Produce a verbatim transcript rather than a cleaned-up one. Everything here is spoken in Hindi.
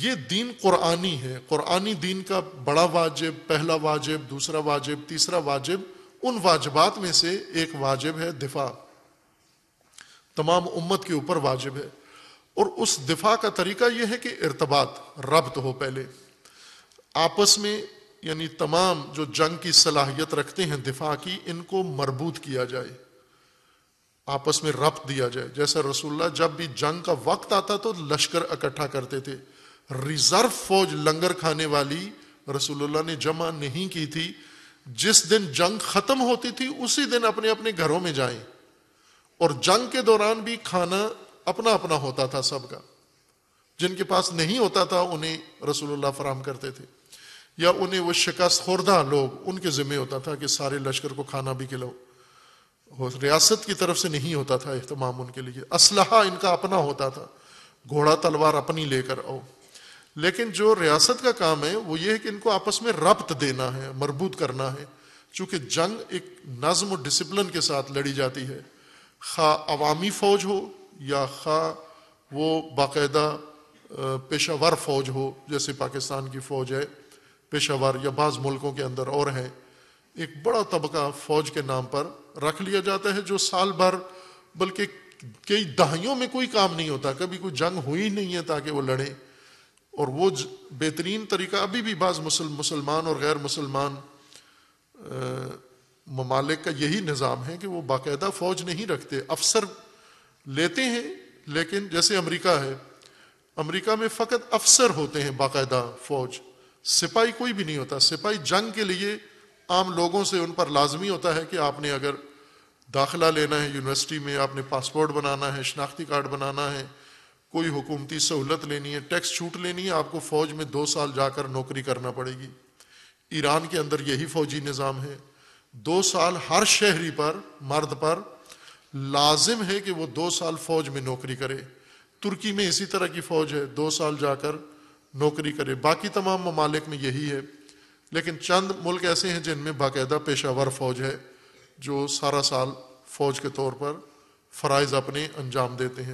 ये दीन कुरानी है। कुरानी दीन का बड़ा वाजिब, पहला वाजिब, दूसरा वाजिब, तीसरा वाजिब, उन वाजिबात में से एक वाजिब है दिफा। तमाम उम्मत के ऊपर वाजिब है। और उस दिफा का तरीका यह है कि इर्तबात, रब्त हो पहले आपस में, यानी तमाम जो जंग की सलाहियत रखते हैं दिफा की, इनको मरबूत किया जाए, आपस में रब्त दिया जाए। जैसा रसूलुल्लाह जब भी जंग का वक्त आता तो लश्कर इकट्ठा करते थे। रिजर्व फौज, लंगर खाने वाली, रसूलुल्लाह ने जमा नहीं की थी। जिस दिन जंग खत्म होती थी उसी दिन अपने अपने घरों में जाएं। और जंग के दौरान भी खाना अपना अपना होता था सबका। जिनके पास नहीं होता था उन्हें रसूलुल्लाह फराहम करते थे, या उन्हें वो शिकस्त खोर्दा लोग, उनके जिम्मे होता था कि सारे लश्कर को खाना भी खिलाओ। रियासत की तरफ से नहीं होता था एहतमाम उनके लिए। असलहा इनका अपना होता था, घोड़ा तलवार अपनी लेकर आओ। लेकिन जो रियासत का काम है वो ये है कि इनको आपस में रब्त देना है, मरबूत करना है। चूँकि जंग एक नज़म और डिसिप्लिन के साथ लड़ी जाती है, खा अवामी फ़ौज हो या खा वो बाकायदा पेशावर फ़ौज हो, जैसे पाकिस्तान की फ़ौज है पेशावर, या बाज़ मुल्कों के अंदर और हैं। एक बड़ा तबका फ़ौज के नाम पर रख लिया जाता है जो साल भर, बल्कि कई दहाइयों में कोई काम नहीं होता, कभी कोई जंग हुई नहीं है, ताकि वो लड़ें। और वो बेहतरीन तरीका अभी भी बाज़ मुसलमान और गैर मुसलमान ममालिक का यही निज़ाम है कि वो बाकायदा फ़ौज नहीं रखते, अफसर लेते हैं। लेकिन जैसे अमेरिका है, अमेरिका में फ़कत अफसर होते हैं बाकायदा फ़ौज, सिपाही कोई भी नहीं होता। सिपाही जंग के लिए आम लोगों से, उन पर लाजमी होता है कि आपने अगर दाखिला लेना है यूनिवर्सिटी में, आपने पासपोर्ट बनाना है, शनाख्ती कार्ड बनाना है, कोई हुकूमती सहूलत लेनी है, टैक्स छूट लेनी है, आपको फ़ौज में दो साल जाकर नौकरी करना पड़ेगी। ईरान के अंदर यही फ़ौजी निज़ाम है। दो साल हर शहरी पर, मर्द पर लाजिम है कि वो दो साल फ़ौज में नौकरी करे। तुर्की में इसी तरह की फ़ौज है, दो साल जाकर नौकरी करे। बाकी तमाम ममालिक में यही है। लेकिन चंद मुल्क ऐसे हैं जिनमें बाकायदा पेशावर फ़ौज है जो सारा साल फ़ौज के तौर पर फ़राइज़ अपने अंजाम देते हैं।